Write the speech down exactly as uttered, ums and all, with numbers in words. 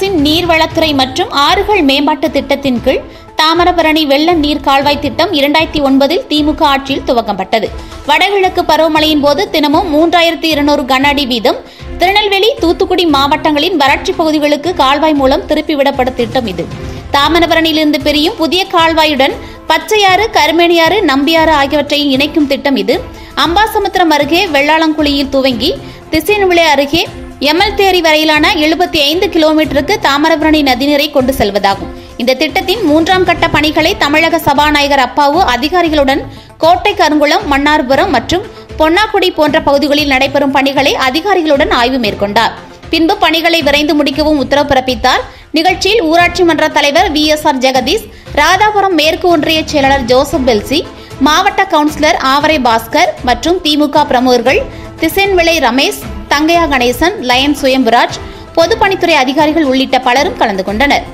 அரசின் நீர்வளத்துறை மற்றும் ஆறுகள் மேம்பாட்டு திட்டத்தின் கீழ் தாமிரபரணி வெள்ள நீர் கால்வாய் திட்டம் இரண்டாயிரத்தி ஒன்பதில் திமுக ஆட்சியில் துவக்கப்பட்டது. வடகிழக்கு பருவமழையின் போது தினமும் மூன்றாயிரத்தி இருநூறு கன அடி வீதம் திருநெல்வேலி, தூத்துக்குடி மாவட்டங்களின் வறட்சி பகுதிகளுக்கு கால்வாய் மூலம் திருப்பிவிடப்படும் திட்டம் இது. தாமிரபரணியிலிருந்து பிரியும் புதிய கால்வாயுடன் பச்சையாறு, கருமேனியாறு, நம்பியாறு ஆகியவற்றையும் இணைக்கும் திட்டம் இது. அம்பாசமுத்திரம் அருகே வெள்ளாளங்குழியில் துவங்கி திசைநுளை அருகே எமல்தேரி வரையிலான எழுபத்தி ஐந்து கிலோமீட்டருக்கு தாமிரபரணி நதிநீரை கொண்டு செல்வதாகும். இந்த திட்டத்தின் மூன்றாம் கட்ட பணிகளை தமிழக சபாநாயகர் அப்பாவு அதிகாரிகளுடன் கோட்டை, கருங்குளம், மன்னார்புரம் மற்றும் பொன்னாக்குடி போன்ற பகுதிகளில் நடைபெறும் பணிகளை அதிகாரிகளுடன் ஆய்வு மேற்கொண்டார். பின்பு பணிகளை விரைந்து முடிக்கவும் உத்தரவு பிறப்பித்தார். நிகழ்ச்சியில் ஊராட்சி மன்ற தலைவர் V S R Jagadish, Radhapuram மேற்கு ஒன்றிய செயலாளர் ஜோசப் பெல்சி, மாவட்ட கவுன்சிலர் ஆவரை பாஸ்கர் மற்றும் திமுக பிரமுகர்கள் திசைன்விளை ரமேஷ், தங்கையா கணேசன், லயன் சுயம்புராஜ், பொதுப்பணித்துறை அதிகாரிகள் உள்ளிட்ட பலரும் கலந்து கொண்டனர்.